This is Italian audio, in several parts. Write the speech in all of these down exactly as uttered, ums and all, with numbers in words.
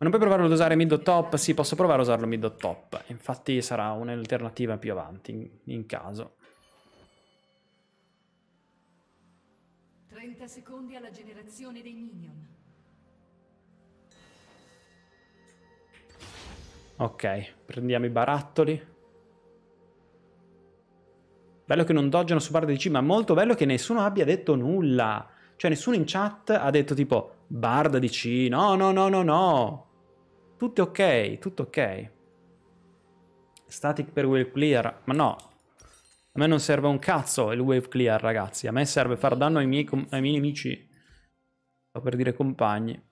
Ma non puoi provare ad usare mid o top? Sì, posso provare a usarlo mid o top. Infatti sarà un'alternativa più avanti, in, in caso. trenta secondi alla generazione dei minion. Ok, prendiamo i barattoli. Bello che non doggiano su Bard di C, ma molto bello che nessuno abbia detto nulla. Cioè nessuno in chat ha detto tipo... Bard di C, no, no, no, no, no. Tutto ok, tutto ok. Static per wave clear, ma no. A me non serve un cazzo il wave clear, ragazzi. A me serve far danno ai miei, ai miei nemici. Sto per dire compagni.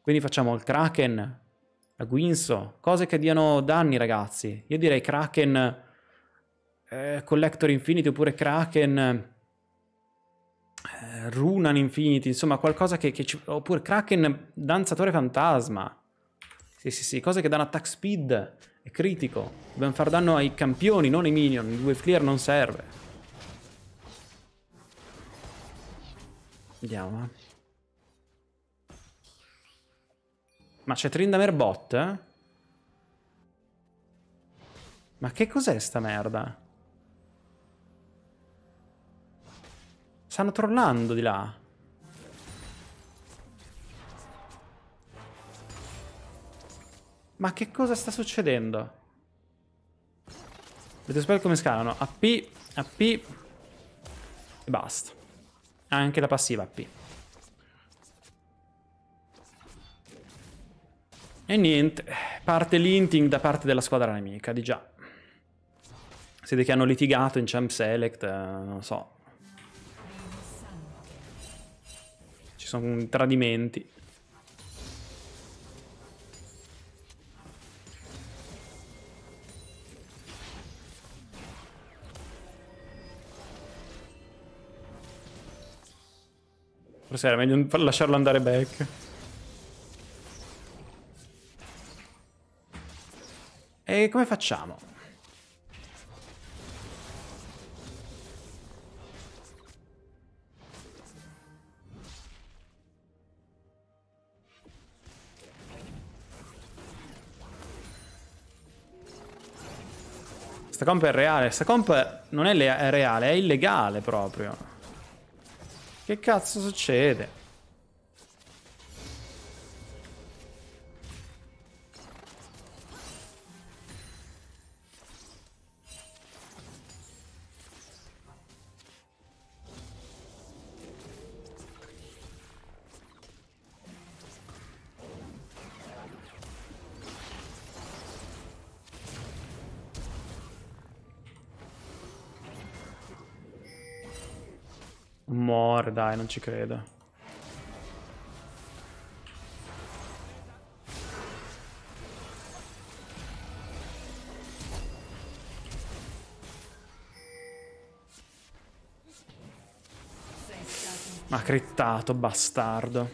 Quindi facciamo il Kraken, la Guinsoo, cose che diano danni, ragazzi. Io direi Kraken, eh, Collector Infinity, oppure Kraken... Runaan Infinity, insomma qualcosa che, che ci... oppure Kraken Danzatore Fantasma. Sì sì sì, cose che danno attack speed e critico. Dobbiamo far danno ai campioni, non ai minion. Il wave clear non serve. Vediamo. Ma c'è Tryndamere bot? Eh? Ma che cos'è sta merda? Stanno trollando di là. Ma che cosa sta succedendo? Vedete spell come scalano. A P, A P e basta. Anche la passiva A P. E niente. Parte l'inting da parte della squadra nemica, di già. Siete che hanno litigato in champ select, non so. Sono tradimenti. Forse era meglio lasciarlo andare back. E come facciamo? Sta comp è reale, sta comp non è, è reale, è illegale proprio. Che cazzo succede? Muore, dai, non ci credo. Ma crittato, bastardo.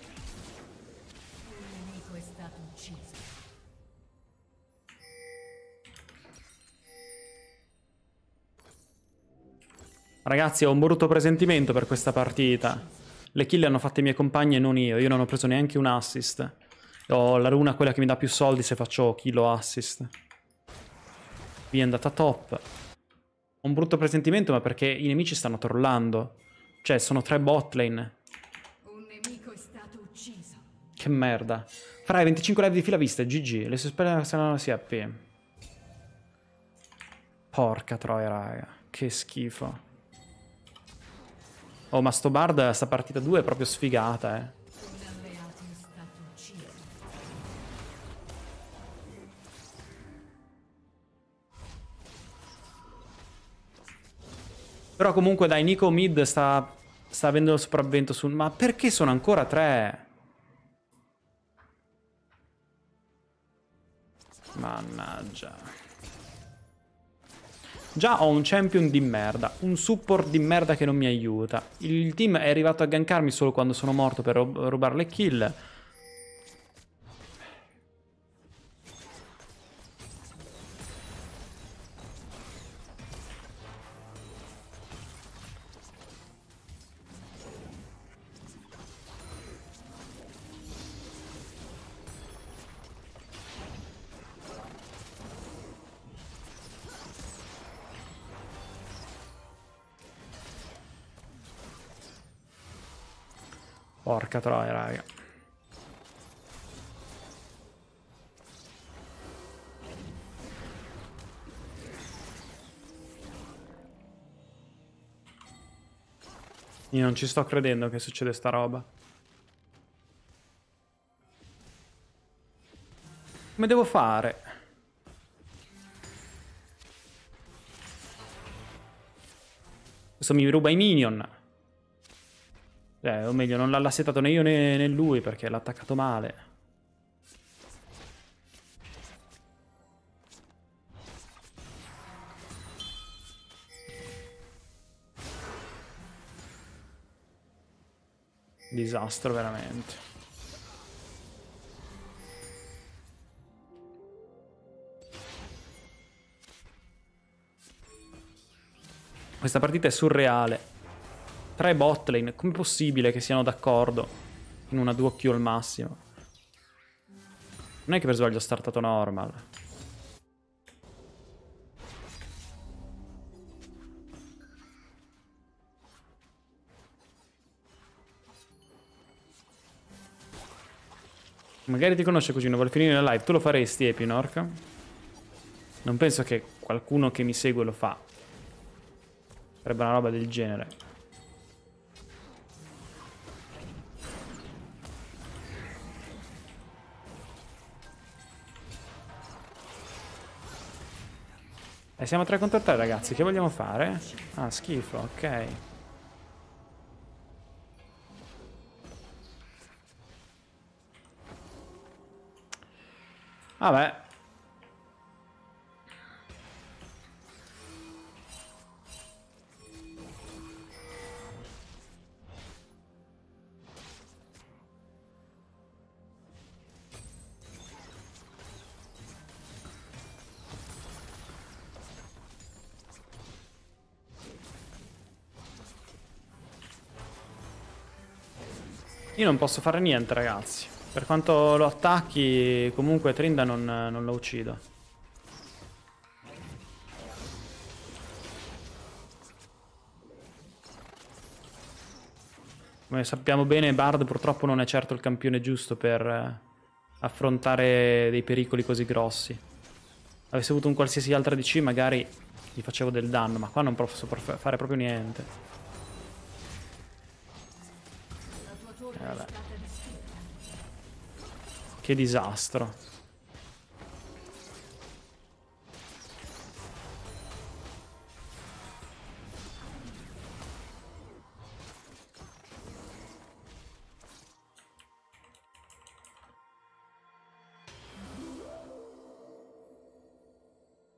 Nico è stato ucciso. Ragazzi, ho un brutto presentimento per questa partita. Le kill le hanno fatte i miei compagni e non io. Io non ho preso neanche un assist. Ho la runa quella che mi dà più soldi se faccio kill o assist. Vi è andata top. Ho un brutto presentimento, ma perché i nemici stanno trollando. Cioè, sono tre botlane. Un nemico è stato ucciso. Che merda. Farai venticinque live di fila viste, G G. Le sospende saranno S P. Porca troia, raga. Che schifo. Oh, ma sto Bard, sta partita due è proprio sfigata, eh. Però comunque, dai, Nico mid sta, sta avendo il sopravvento sul... Ma perché sono ancora tre? Mannaggia. Già ho un champion di merda, un support di merda che non mi aiuta. Il team è arrivato a gankarmi solo quando sono morto per rubare le kill. Porca troia, raga. Io non ci sto credendo che succede sta roba. Come devo fare? Questo mi ruba i minion. Eh, o meglio, non l'ha lassetato né io né, né lui perché l'ha attaccato male. Disastro veramente. Questa partita è surreale. Tre bot lane, com'è possibile che siano d'accordo in una duo Q al massimo? Non è che per sbaglio ho startato normal. Magari ti conosce, cugino, vuol finire la live, tu lo faresti, Epinorca? Non penso che qualcuno che mi segue lo fa. Sarebbe una roba del genere. E siamo tre contro tre, ragazzi, che vogliamo fare? Ah, schifo, ok. Vabbè. Io non posso fare niente, ragazzi. Per quanto lo attacchi, comunque Trinda non, non lo uccido. Come sappiamo bene, Bard purtroppo non è certo il campione giusto per affrontare dei pericoli così grossi. Avessi avuto un qualsiasi altro A D C magari gli facevo del danno, ma qua non posso fare proprio niente. Che disastro.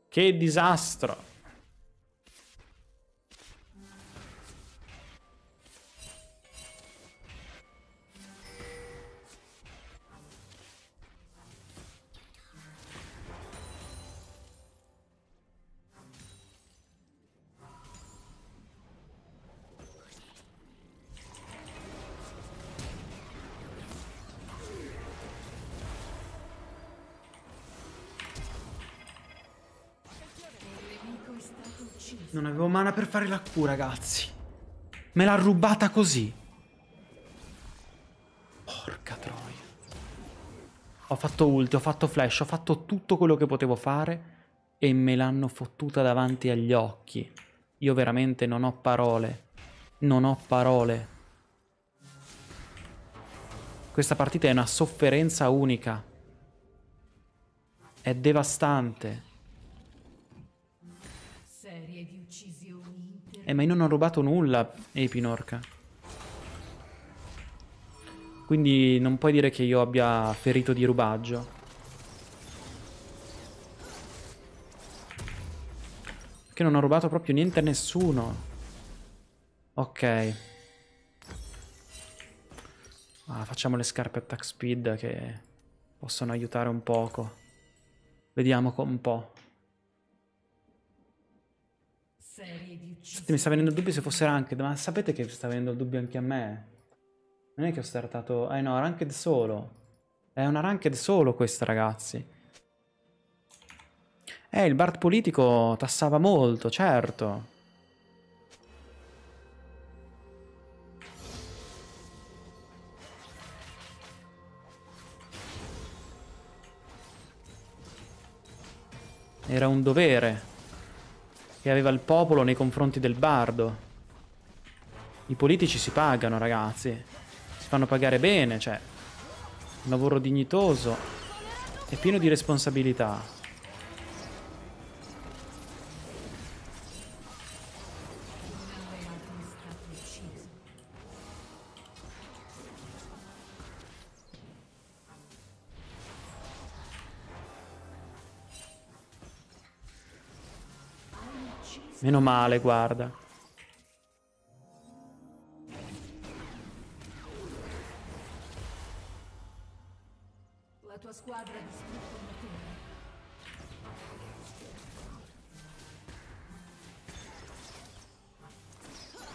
Che disastro. Non avevo mana per fare la Q, ragazzi. Me l'ha rubata così. Porca troia. Ho fatto ult, ho fatto flash, ho fatto tutto quello che potevo fare e me l'hanno fottuta davanti agli occhi. Io veramente non ho parole. Non ho parole. Questa partita è una sofferenza unica. È devastante. Eh, ma io non ho rubato nulla, Epinorca. Quindi non puoi dire che io abbia ferito di rubaggio. Perché non ho rubato proprio niente a nessuno. Ok. Ah, facciamo le scarpe attack speed che possono aiutare un poco. Vediamo un po'. Senti, mi sta venendo il dubbio se fosse ranked, ma sapete che sta venendo il dubbio anche a me? Non è che ho startato... Eh no, ranked solo. È una ranked solo questa, ragazzi. Eh, il Bard politico tassava molto, certo. Era un dovere che aveva il popolo nei confronti del bardo. I politici si pagano, ragazzi. Si fanno pagare bene, cioè. Un lavoro dignitoso e pieno di responsabilità. Meno male, guarda. La tua squadra ha distrutto una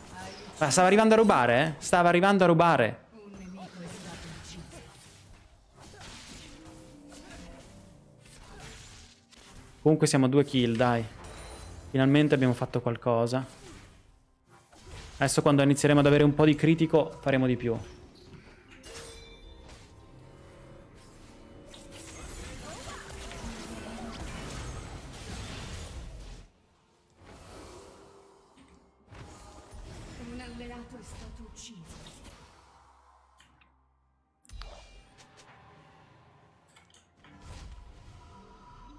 torre. Ah, stava arrivando a rubare, eh? Stava arrivando a rubare. Comunque siamo a due kill, dai. Finalmente abbiamo fatto qualcosa. Adesso quando inizieremo ad avere un po' di critico faremo di più. Un alleato è stato ucciso.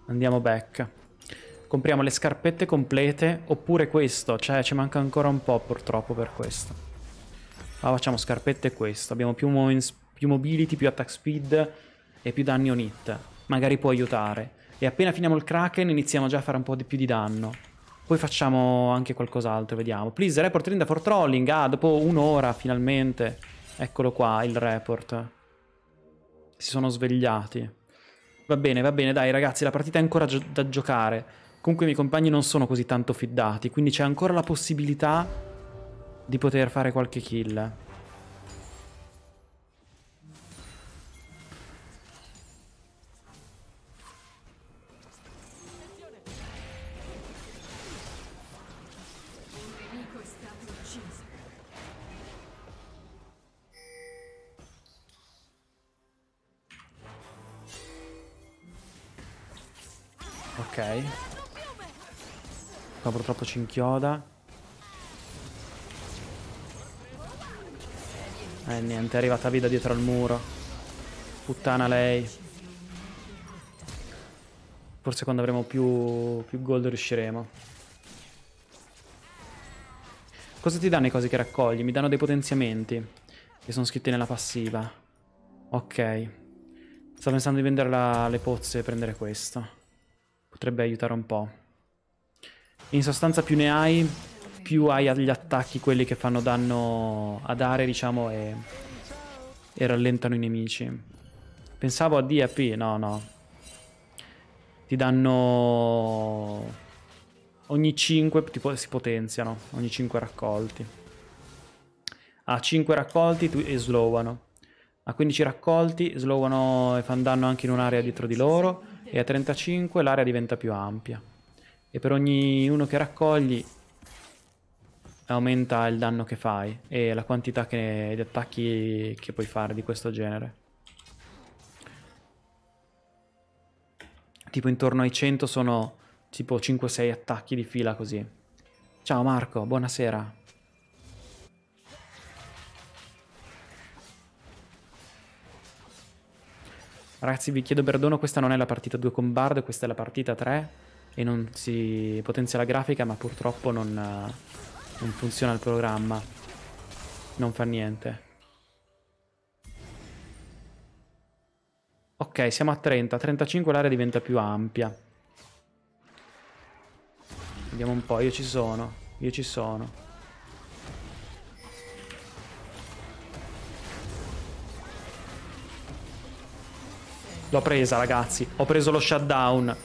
Andiamo back. Compriamo le scarpette complete oppure questo, cioè ci manca ancora un po' purtroppo per questo. Ma facciamo scarpette e questo, abbiamo più, più mobility, più attack speed e più danni on hit. Magari può aiutare. E appena finiamo il Kraken iniziamo già a fare un po' di più di danno. Poi facciamo anche qualcos'altro, vediamo. Please, report Trinda for trolling. Ah, dopo un'ora finalmente. Eccolo qua, il report. Si sono svegliati. Va bene, va bene, dai ragazzi, la partita è ancora gio- da giocare. Comunque i miei compagni non sono così tanto fiddati, quindi c'è ancora la possibilità di poter fare qualche kill. Ok. Ma purtroppo ci inchioda. Eh niente, è arrivata Vida dietro al muro. Puttana lei. Forse quando avremo più, più gold riusciremo. Cosa ti danno i cosi che raccogli? Mi danno dei potenziamenti che sono scritti nella passiva. Ok. Sto pensando di vendere la, le pozze e prendere questo. Potrebbe aiutare un po'. In sostanza più ne hai, più hai gli attacchi quelli che fanno danno ad aree, diciamo, e, e rallentano i nemici. Pensavo a D A P, no, no. Ti danno... ogni cinque tipo, si potenziano, ogni cinque raccolti. A cinque raccolti tu, e slowano. A quindici raccolti slowano e fanno danno anche in un'area dietro di loro. E a trentacinque l'area diventa più ampia. E per ogni uno che raccogli aumenta il danno che fai e la quantità di attacchi che puoi fare di questo genere. Tipo intorno ai cento sono tipo cinque sei attacchi di fila così. Ciao Marco, buonasera. Ragazzi vi chiedo perdono, questa non è la partita due con Bard, questa è la partita tre. E non si potenzia la grafica, ma purtroppo non, non funziona il programma. Non fa niente. Ok, siamo a trenta. A trentacinque l'area diventa più ampia. Vediamo un po', io ci sono. Io ci sono. L'ho presa, ragazzi. Ho preso lo shutdown.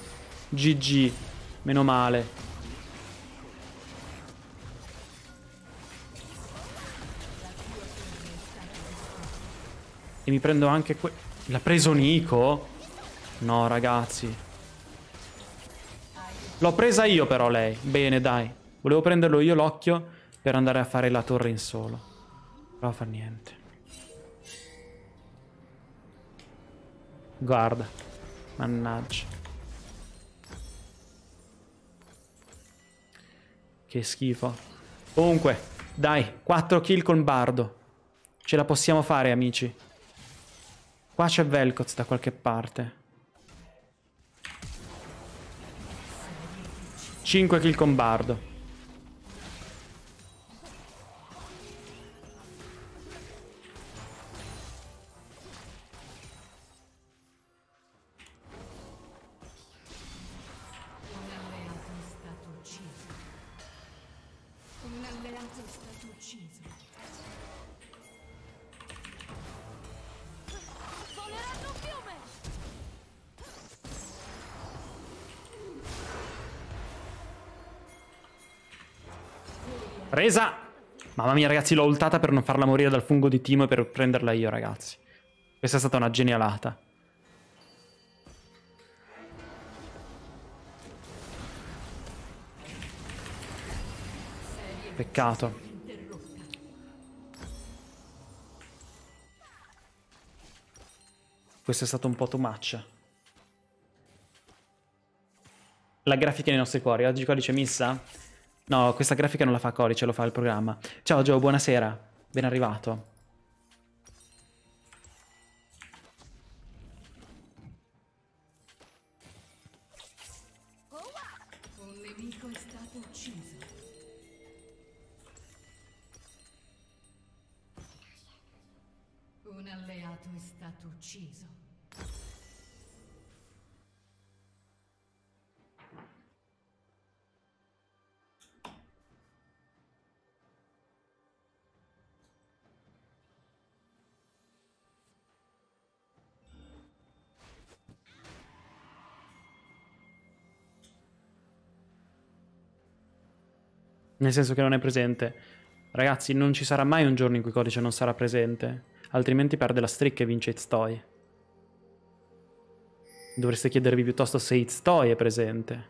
G G, meno male. E mi prendo anche que... L'ha preso Nico? No, ragazzi. L'ho presa io però lei. Bene, dai. Volevo prenderlo io l'occhio per andare a fare la torre in solo. Però fa niente. Guarda. Mannaggia. Che schifo. Comunque, dai, quattro kill con Bardo. Ce la possiamo fare, amici. Qua c'è Vel'Koz da qualche parte. cinque kill con Bardo. Presa! Mamma mia, ragazzi, l'ho ultata per non farla morire dal fungo di Teemo e per prenderla io, ragazzi. Questa è stata una genialata. Peccato. Questo è stato un po' too much. La grafica nei nostri cuori. Oggi codice missa? No, questa grafica non la fa Codice, lo fa il programma. Ciao Gio, buonasera. Ben arrivato. Un nemico è stato ucciso. Un alleato è stato ucciso. Nel senso che non è presente. Ragazzi, non ci sarà mai un giorno in cui Codice non sarà presente. Altrimenti perde la streak e vince It's Toy. Dovreste chiedervi piuttosto se It's Toy è presente.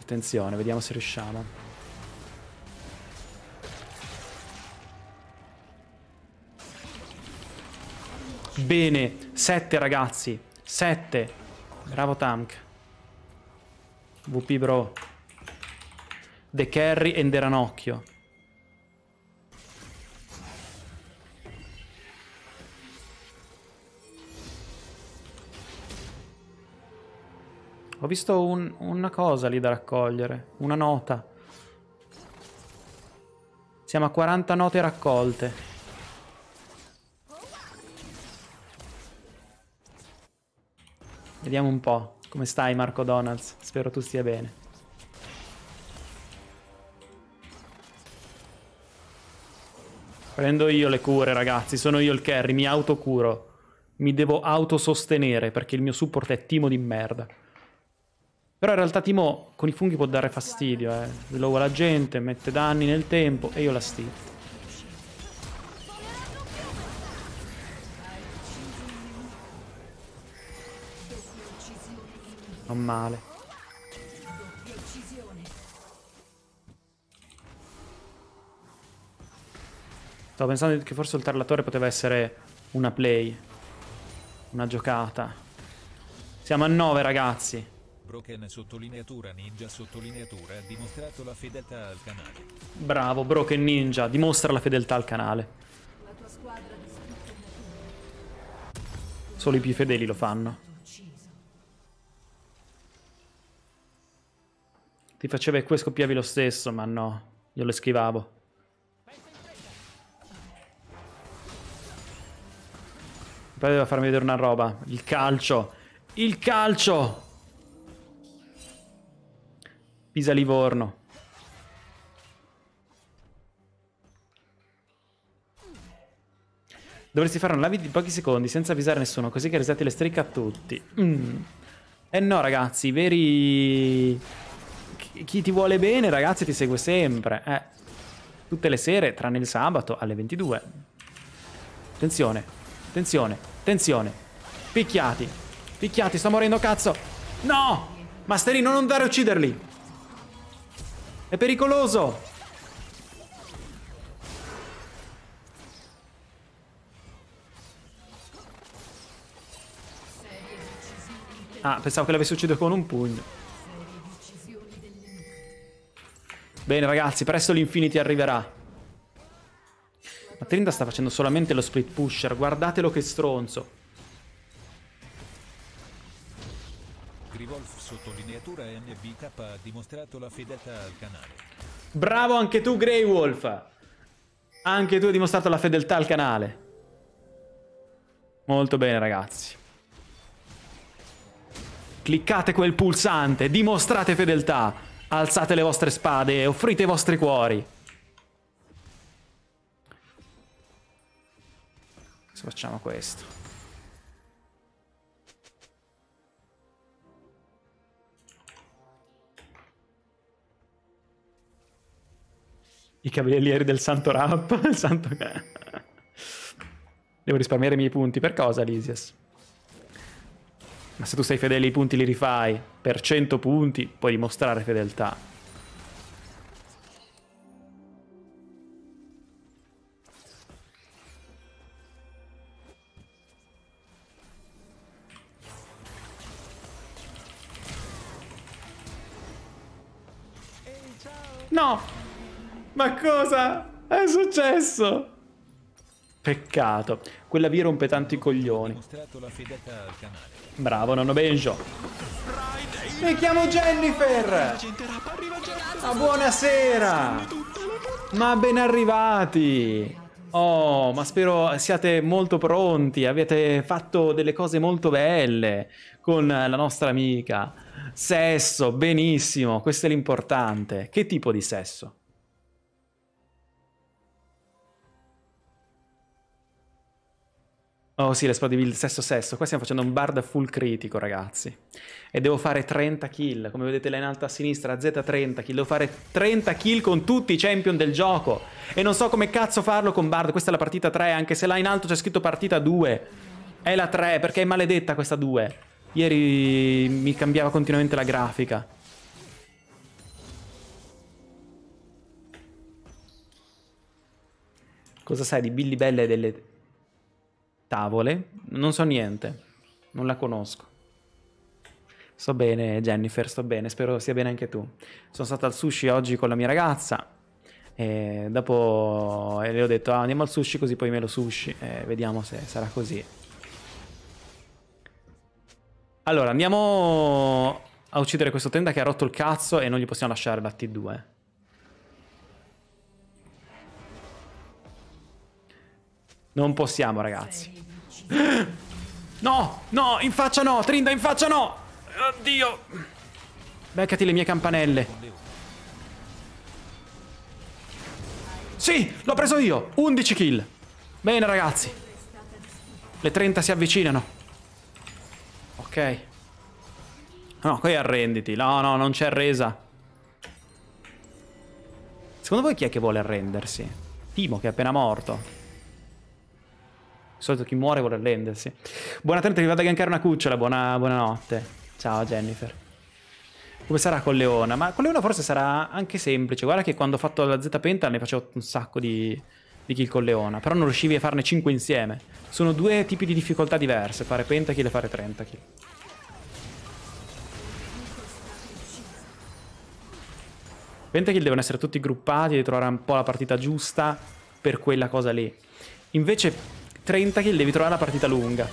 Attenzione, vediamo se riusciamo. Bene, sette ragazzi. sette. Bravo Tank. vu pi bro. The Carry and the Ranocchio. Ho visto un, una cosa lì da raccogliere. Una nota. Siamo a quaranta note raccolte. Vediamo un po'. Come stai, Marco Donalds? Spero tu stia bene. Prendo io le cure, ragazzi. Sono io il carry. Mi autocuro. Mi devo autosostenere perché il mio support è Teemo di merda. Però in realtà Teemo con i funghi può dare fastidio, eh. Slowa la gente, mette danni nel tempo e io la stitto. Non male. Stavo pensando che forse ultare la torre poteva essere una play, una giocata. Siamo a nove ragazzi. Broken sottolineatura ninja sottolineatura ha dimostrato la fedeltà al canale. Bravo Broken Ninja, dimostra la fedeltà al canale. Solo i più fedeli lo fanno. Ti faceva e qui scoppiavi lo stesso, ma no, io lo schivavo. Poi doveva farmi vedere una roba. Il calcio! Il calcio! Pisa-Livorno. Dovresti fare una live di pochi secondi senza avvisare nessuno, così che resetti le streak a tutti. Mm. Eh no, ragazzi, veri... Chi ti vuole bene, ragazzi, ti segue sempre. Eh. Tutte le sere, tranne il sabato, alle ventidue. Attenzione, attenzione, attenzione. Picchiati, picchiati, sto morendo, cazzo. No! Masteryi, non andare a ucciderli. È pericoloso. Ah, pensavo che l'avessi ucciso con un pugno. Bene ragazzi, presto l'Infinity arriverà. Ma Trinda sta facendo solamente lo split pusher. Guardatelo che stronzo. Sottolineatura M B K ha dimostrato la fedeltà al canale. Bravo anche tu, Grey Wolf. Anche tu hai dimostrato la fedeltà al canale. Molto bene, ragazzi. Cliccate quel pulsante, dimostrate fedeltà, alzate le vostre spade e offrite i vostri cuori. Adesso facciamo questo. I cavalieri del santo rap, il santo... Devo risparmiare i miei punti. Per cosa, Lysias? Ma se tu sei fedele, i punti li rifai. Per cento punti puoi dimostrare fedeltà. No! Ma cosa è successo? Peccato. Quella via rompe tanti coglioni. Bravo, nonno Benjo. Mi chiamo Jennifer. Ma buonasera. Ma ben arrivati. Oh, ma spero siate molto pronti. Avete fatto delle cose molto belle con la nostra amica. Sesso, benissimo. Questo è l'importante. Che tipo di sesso? Oh sì, le esplodivi il sesso sesso. Qua stiamo facendo un bard full critico, ragazzi. E devo fare trenta kill. Come vedete là in alto a sinistra, Z trenta kill. Devo fare trenta kill con tutti i champion del gioco. E non so come cazzo farlo con Bard. Questa è la partita tre, anche se là in alto c'è scritto partita due. È la tre, perché è maledetta questa due. Ieri mi cambiava continuamente la grafica. Cosa sai di Billy Belle e delle... tavole? Non so niente, non la conosco. Sto bene Jennifer, sto bene, spero sia bene anche tu. Sono stata al sushi oggi con la mia ragazza e dopo le ho detto ah, andiamo al sushi così poi me lo sushi e vediamo se sarà così. Allora andiamo a uccidere questo Tenda che ha rotto il cazzo e non gli possiamo lasciare la T due. Non possiamo ragazzi. No, no, in faccia no, Trinda, in faccia no. Oddio. Beccati le mie campanelle. Sì, l'ho preso io, undici kill. Bene ragazzi. Le trenta si avvicinano. Ok. No, qui arrenditi. No, no, non c'è resa. Secondo voi chi è che vuole arrendersi? Teemo che è appena morto. Di solito chi muore vuole arrendersi. Buonanotte, ti vado a gankare una cucciola. Buona, buonanotte. Ciao Jennifer. Come sarà con Leona? Ma con Leona forse sarà anche semplice. Guarda che quando ho fatto la Z Penta ne facevo un sacco di, di kill con Leona. Però non riuscivi a farne cinque insieme. Sono due tipi di difficoltà diverse. Fare penta kill e fare trenta kill. Penta kill devono essere tutti gruppati. Devi trovare un po' la partita giusta per quella cosa lì. Invece... trenta kill devi trovare una partita lunga.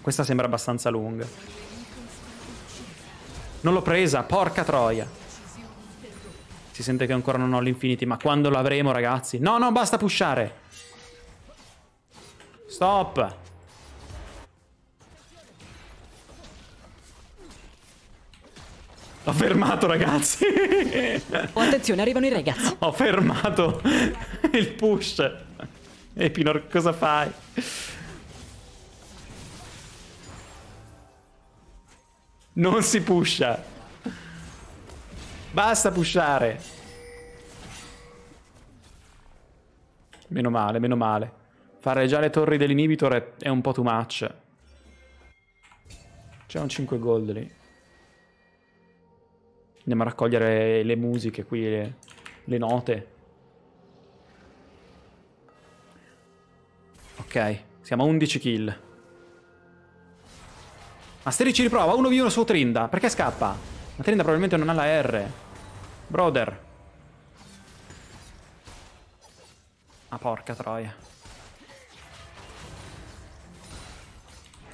Questa sembra abbastanza lunga. Non l'ho presa, porca troia. Si sente che ancora non ho l'Infinity, ma quando l'avremo ragazzi? No, no, basta pushare. Stop. Ho fermato ragazzi. Oh, attenzione, arrivano i ragazzi. Ho fermato il push. Epinor, cosa fai? Non si pusha. Basta pushare. Meno male, meno male. Fare già le torri dell'inhibitor è un po' too much. C'è un cinque gold lì. Andiamo a raccogliere le musiche qui, le, le note. Ok. Siamo a undici kill. Masteryi ci riprova, uno contro uno su Trinda. Perché scappa? Ma Trinda probabilmente non ha la R. Brother. Ah, porca troia.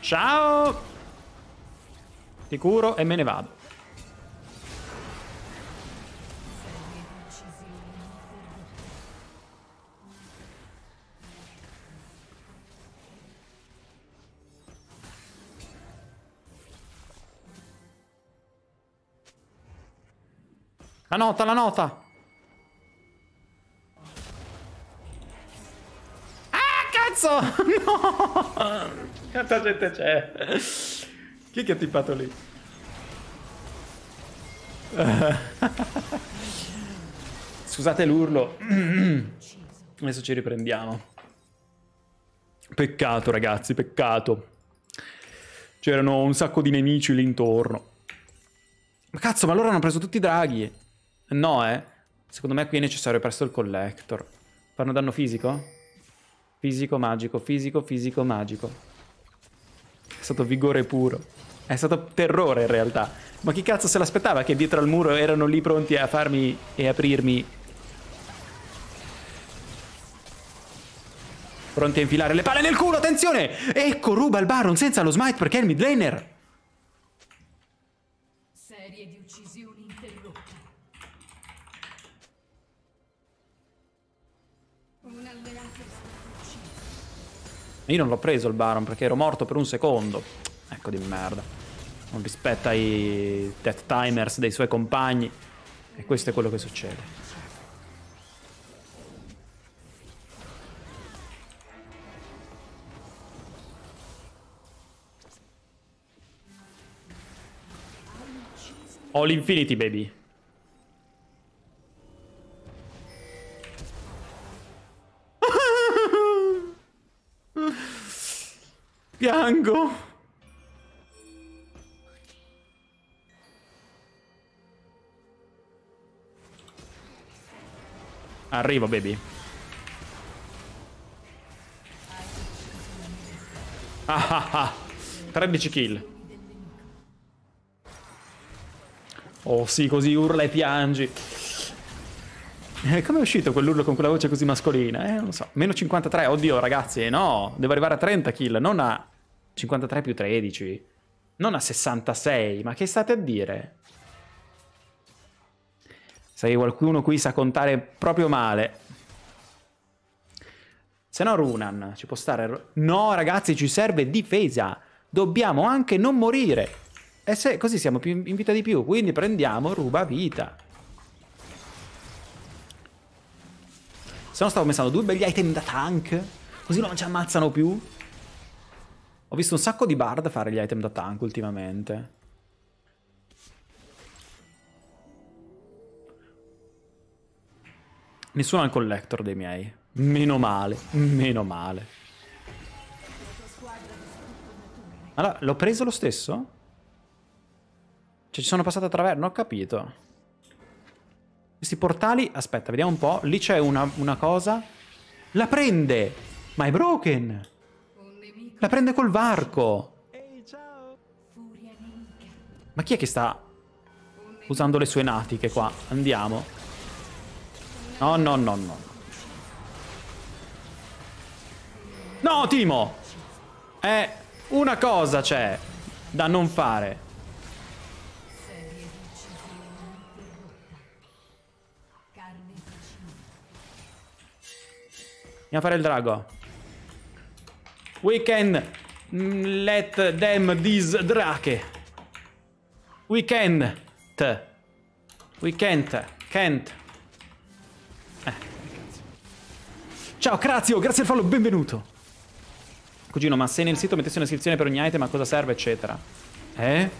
Ciao! Ti curo e me ne vado. La nota, la nota! Cazzo! No! Quanta gente c'è? Chi è che ha tippato lì? Scusate l'urlo. Adesso ci riprendiamo. Peccato ragazzi, peccato. C'erano un sacco di nemici lì intorno. Ma cazzo, ma loro hanno preso tutti i draghi. No, eh. Secondo me qui è necessario presto il collector. Fanno danno fisico? Fisico, magico, fisico, fisico, magico. È stato vigore puro. È stato terrore in realtà. Ma chi cazzo se l'aspettava che dietro al muro erano lì pronti a farmi e aprirmi? Pronti a infilare le palle nel culo, attenzione! Ecco, ruba il Baron senza lo smite perché è il mid laner. Serie di uccisioni interrotte. Un alleato. Io non l'ho preso il Baron perché ero morto per un secondo. Ecco di merda. Non rispetta i death timers dei suoi compagni. E questo è quello che succede. Ho l'Infinity, baby. Piango. Arrivo, baby. Ah ah ah. tredici kill. Oh sì, così urla e piangi. Eh, come è uscito quell'urlo con quella voce così mascolina? Eh, non lo so. Meno cinquantatré, oddio ragazzi, no. Devo arrivare a trenta kill, non a cinquantatré più tredici. Non a sessantasei, ma che state a dire? Se qualcuno qui sa contare proprio male. Se no Runaan, ci può stare... No ragazzi, ci serve difesa. Dobbiamo anche non morire. E se... così siamo più in vita di più, quindi prendiamo ruba vita. Se no stavo pensando due belli item da tank, così non ci ammazzano più. Ho visto un sacco di Bard fare gli item da tank ultimamente. Nessuno ha il collector dei miei. Meno male, meno male. Allora, l'ho preso lo stesso? Cioè ci sono passato attraverso, non ho capito. Questi portali... Aspetta, vediamo un po'. Lì c'è una, una cosa. La prende! Ma è broken! La prende col varco! Ma chi è che sta usando le sue natiche qua? Andiamo. No, no, no, no. No, Teemo! Eh, una cosa c'è da non fare. Andiamo a fare il drago. We can let them these drake. We can't. We can't. Can't. Eh. Ciao, Crazio, grazie al follow, benvenuto. Cugino, ma se nel sito mettessi una descrizione per ogni item, a cosa serve, eccetera. Eh?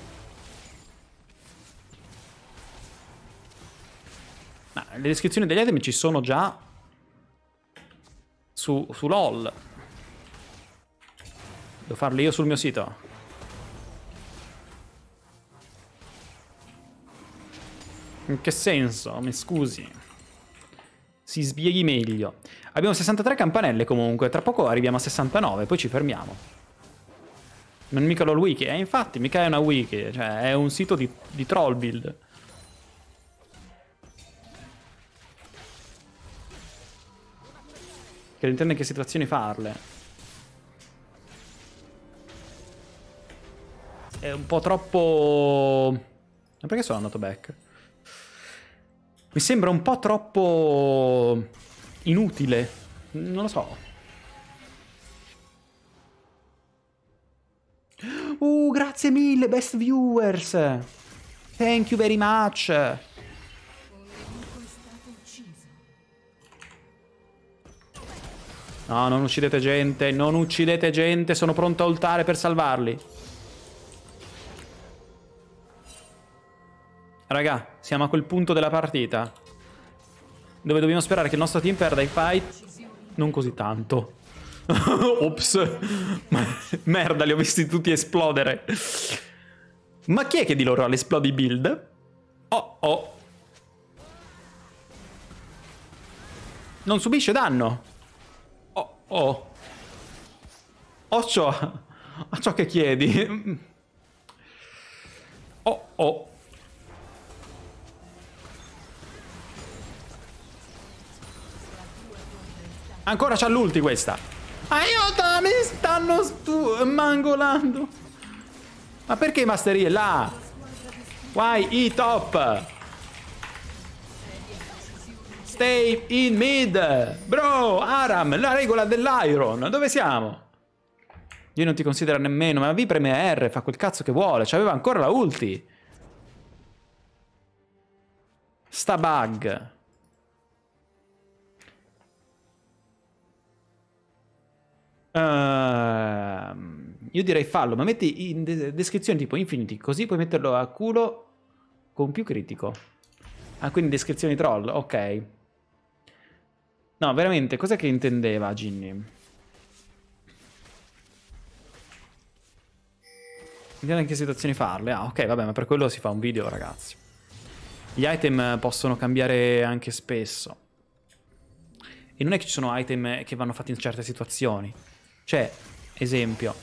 Ma le descrizioni degli item ci sono già... Su, su LOL. Devo farlo io sul mio sito. In che senso? Mi scusi. si sbieghi meglio. Abbiamo sessantatré campanelle comunque, tra poco arriviamo a sessantanove, poi ci fermiamo. Non mica lo wiki, eh, infatti, mica è una wiki, cioè è un sito di, di troll build. Che intende in che situazioni farle. È un po' troppo... Ma perché sono andato back? Mi sembra un po' troppo... inutile. Non lo so. Uh, grazie mille, best viewers! Thank you very much! No, non uccidete gente, non uccidete gente, sono pronto a ultare per salvarli. Raga, siamo a quel punto della partita dove dobbiamo sperare che il nostro team perda i fight. Non così tanto. Ops. Merda, li ho visti tutti esplodere. Ma chi è che di loro ha l'esplodi build? Oh oh. Non subisce danno. Oh oh. Ho ciò, ho ciò che chiedi. Oh oh. Ancora c'ha l'ulti questa. Aiuto, mi stanno mangolando. Ma perché Masteryi è là? Why i top? Stay in mid. Bro, Aram, la regola dell'iron. Dove siamo? Io non ti considero nemmeno, ma vi preme R, fa quel cazzo che vuole. C'aveva ancora la ulti. Sta bug. Uh, io direi fallo, ma metti in de descrizione tipo Infinity, così puoi metterlo a culo con più critico. Ah, quindi descrizioni troll, ok. No, veramente, cos'è che intendeva Ginny? Vediamo in che situazioni farle. Ah, ok, vabbè, ma per quello si fa un video, ragazzi. Gli item possono cambiare anche spesso. E non è che ci sono item che vanno fatti in certe situazioni. Cioè, esempio,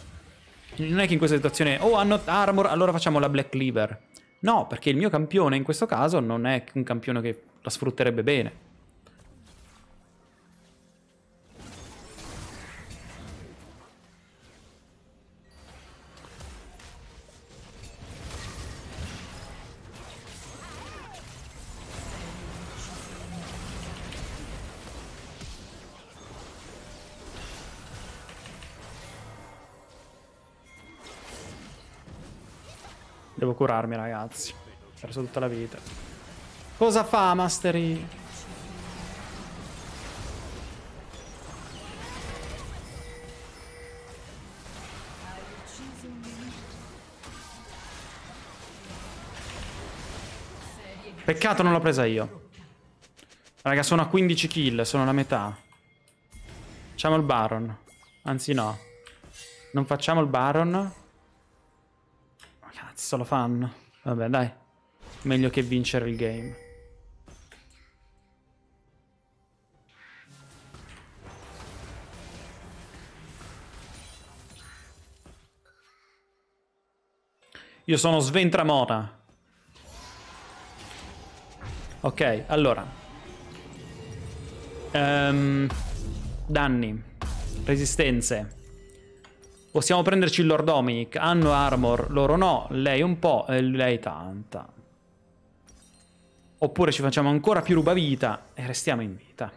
non è che in questa situazione, oh, hanno armor, allora facciamo la Black Liver. No, perché il mio campione in questo caso non è un campione che la sfrutterebbe bene. Devo curarmi, ragazzi. Ho perso tutta la vita. Cosa fa Masteryi? Peccato non l'ho presa io. Raga, sono a quindici kill, sono alla metà. Facciamo il Baron. Anzi no, non facciamo il Baron. Cazzo, lo fanno. Vabbè, dai. Meglio che vincere il game. Io sono Sventramona. Ok, allora. Um, danni. Resistenze. Possiamo prenderci il Lord Dominik, hanno armor, loro no, lei un po' e lei tanta. Oppure ci facciamo ancora più rubavita e restiamo in vita.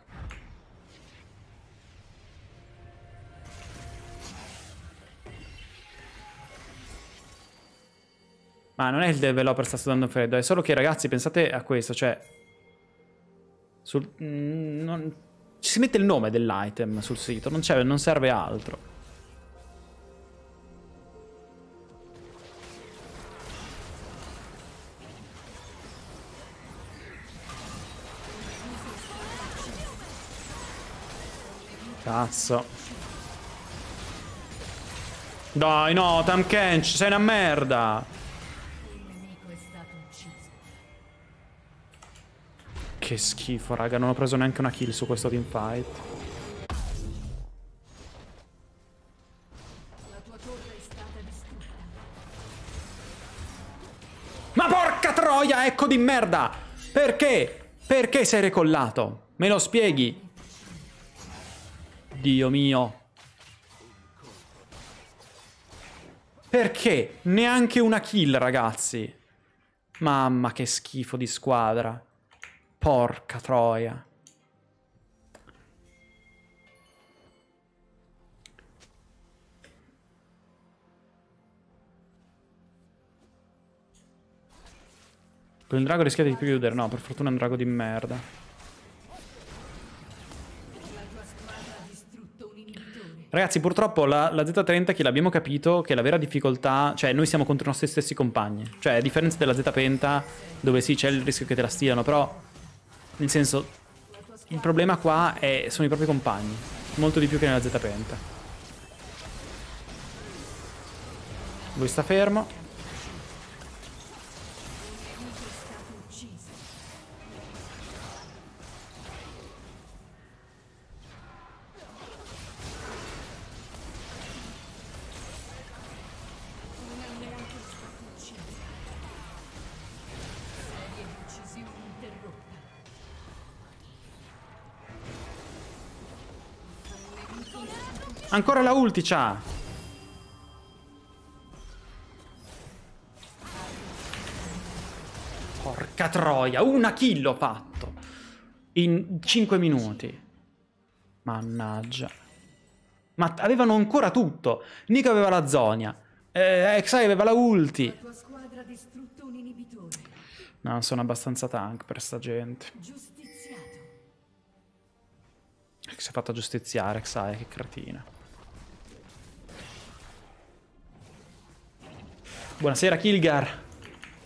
Ma non è il developer sta sudando freddo, è solo che ragazzi pensate a questo, cioè... Sul... Non... Ci si mette il nome dell'item sul sito, non, non serve altro. Cazzo. Dai, no, Tam Kench, sei una merda. Che schifo, raga. Non ho preso neanche una kill su questo teamfight. Ma porca troia, ecco di merda! Perché? Perché sei recollato? Me lo spieghi? Dio mio. Perché? Neanche una kill, ragazzi. Mamma, che schifo di squadra. Porca troia. Con il drago rischiate di chiudere. No, per fortuna è un drago di merda. Ragazzi, purtroppo la, la Z trenta che l'abbiamo capito che la vera difficoltà... Cioè, noi siamo contro i nostri stessi compagni. Cioè, a differenza della Z Penta, dove sì, c'è il rischio che te la stilano, però... Nel senso, il problema qua è, sono i propri compagni, molto di più che nella Z Penta. Lui sta fermo. Ancora la ulti c'ha. Porca troia. Una kill ho fatto in cinque minuti. Mannaggia. Ma avevano ancora tutto. Nico aveva la zonia, eh, Xai aveva la ulti. La tua squadra ha distrutto un inibitore. No, sono abbastanza tank per sta gente. Giustiziato. Si è fatta giustiziare Xai, che cretina. Buonasera Kilgar.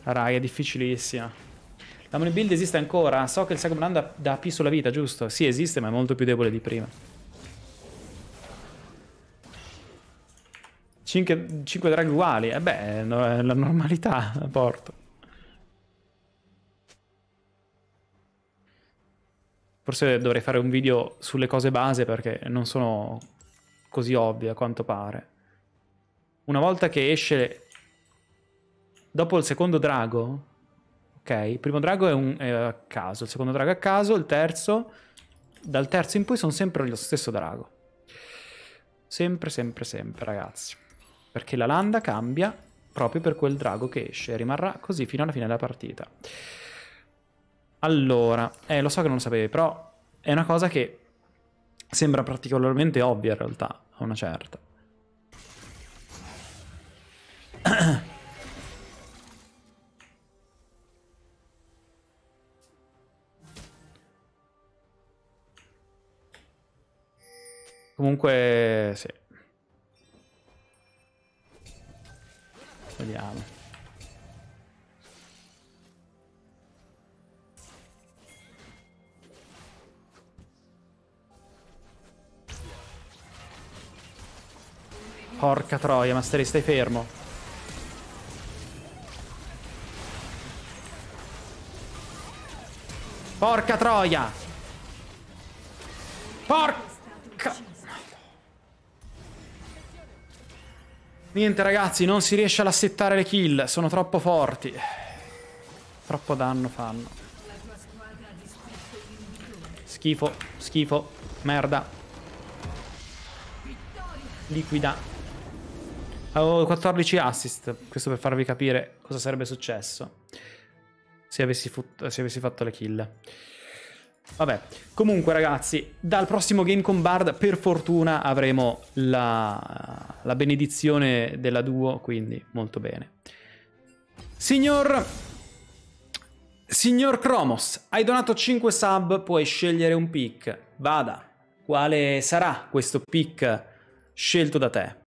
Raga, è difficilissima. La money build esiste ancora? So che il Sagmananda dà P sulla vita, giusto? Sì, esiste, ma è molto più debole di prima. Cinque draghi uguali. Eh beh, no, è la normalità a porto. Forse dovrei fare un video sulle cose base, perché non sono così ovvie a quanto pare. Una volta che esce... Dopo il secondo drago, ok, il primo drago è, un, è a caso, il secondo drago è a caso, il terzo, dal terzo in poi sono sempre lo stesso drago. Sempre, sempre, sempre, ragazzi. Perché la landa cambia proprio per quel drago che esce, rimarrà così fino alla fine della partita. Allora, eh, lo so che non lo sapevi, però è una cosa che sembra particolarmente ovvia in realtà, a una certa. Comunque, sì. Vediamo. Porca troia, Masteryi, stai fermo. Porca troia. Porca. Niente ragazzi, non si riesce ad assettare le kill, sono troppo forti. Troppo danno fanno. Schifo, schifo, merda. Liquida. Avevo quattordici assist, questo per farvi capire cosa sarebbe successo se avessi, se avessi fatto le kill. Vabbè, comunque ragazzi, dal prossimo game con Bard per fortuna avremo la, la benedizione della duo, quindi molto bene. Signor, signor Cromos, hai donato cinque sub, puoi scegliere un pick. Vada, quale sarà questo pick scelto da te?